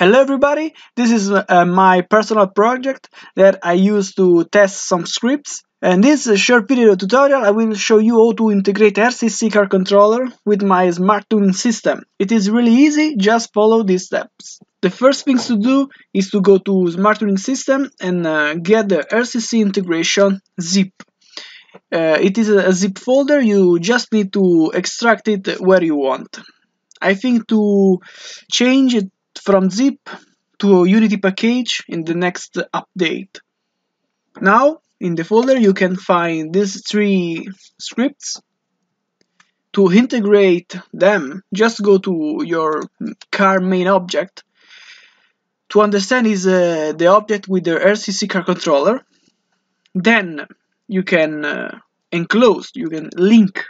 Hello everybody, this is my personal project that I use to test some scripts. In this short video tutorial I will show you how to integrate RCC car controller with my smart tuning system. It is really easy, just follow these steps. The first thing to do is to go to Smart Tuning System and get the RCC integration ZIP. It is a zip folder, you just need to extract it where you want. I think to change it from zip to Unity package in the next update. Now in the folder you can find these three scripts. To integrate them just go to your car main object. To understand is the object with the RCC car controller. Then you can enclose, you can link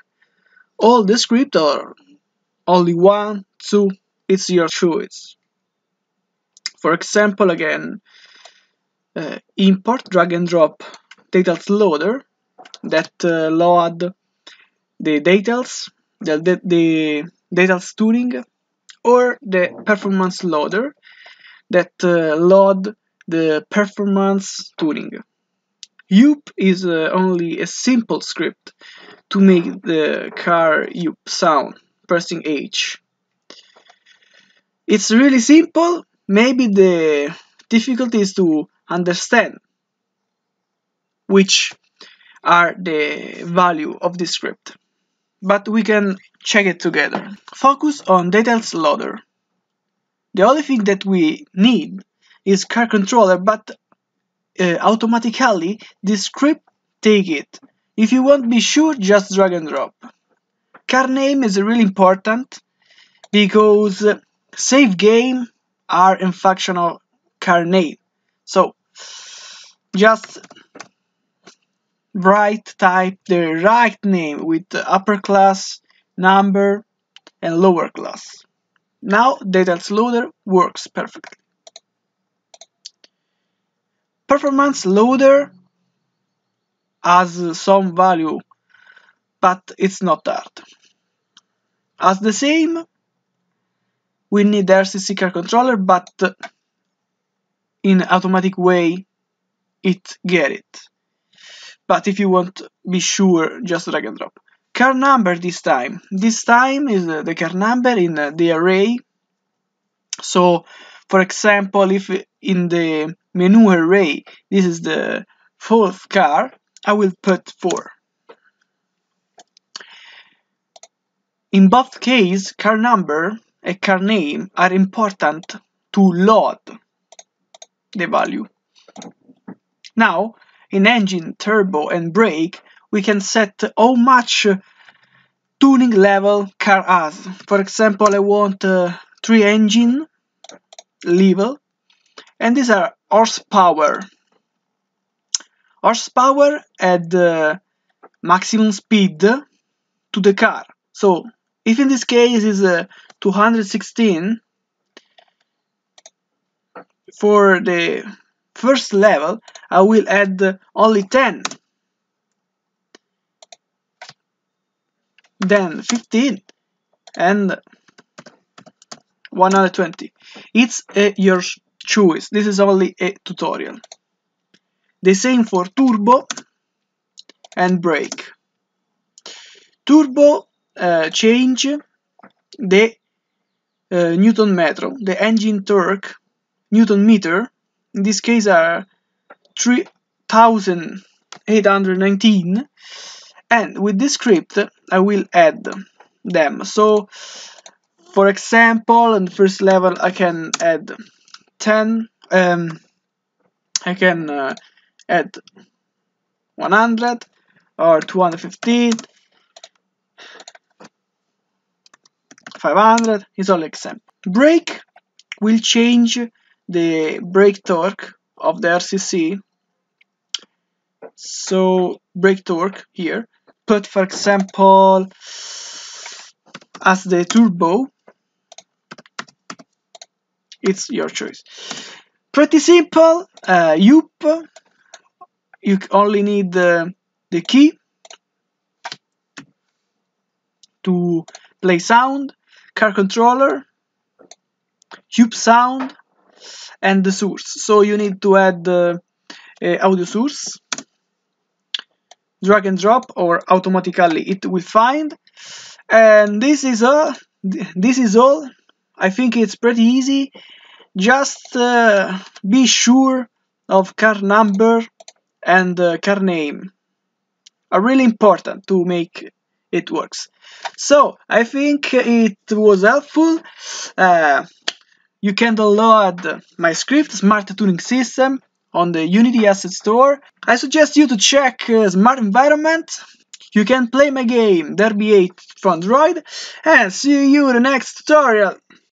all the script or only one, two, it's your choice. For example, again, import drag and drop details loader that load the details tuning, or the performance loader that load the performance tuning. UP is only a simple script to make the car UP sound, pressing H. It's really simple. Maybe the difficulty is to understand which are the value of this script, but we can check it together. Focus on details loader. The only thing that we need is car controller, but automatically this script take it. If you won't be sure, just drag and drop. Car name is really important because save game are in functional car name, so just type the right name with the upper class, number and lower class. Now details loader works perfectly. Performance loader has some value but it's not that. As the same, we need the RCC car controller, but in automatic way it get it. But if you want to be sure, just drag and drop. Car number this time. This time is the car number in the array. So, for example, if in the menu array this is the 4th car, I will put 4. In both cases, car number a car name are important to load the value. Now in engine, turbo and brake we can set how much tuning level car has. For example, I want 3 engine level and these are horsepower. Horsepower add maximum speed to the car. So if in this case is 216 for the first level, I will add only 10, then 15 and 120. It's your choice, this is only a tutorial. The same for turbo and brake. Turbo change the Newton meter, the engine torque, Newton meter, in this case are 3819, and with this script I will add them. So for example in the first level I can add 10, I can add 100 or 215, 500 is all example. Brake will change the brake torque of the RCC. So brake torque here. Put for example as the turbo. It's your choice. Pretty simple. UP. You only need the key to play sound. Car controller, tube sound, and the source. So you need to add the audio source, drag and drop, or automatically it will find. And this is all. I think it's pretty easy. Just be sure of car number and car name are really important to make it works. So I think it was helpful. You can download my script, Smart Tuning System, on the Unity Asset Store. I suggest you to check Smart Environment. You can play my game Derby 8 from Droid, and see you in the next tutorial.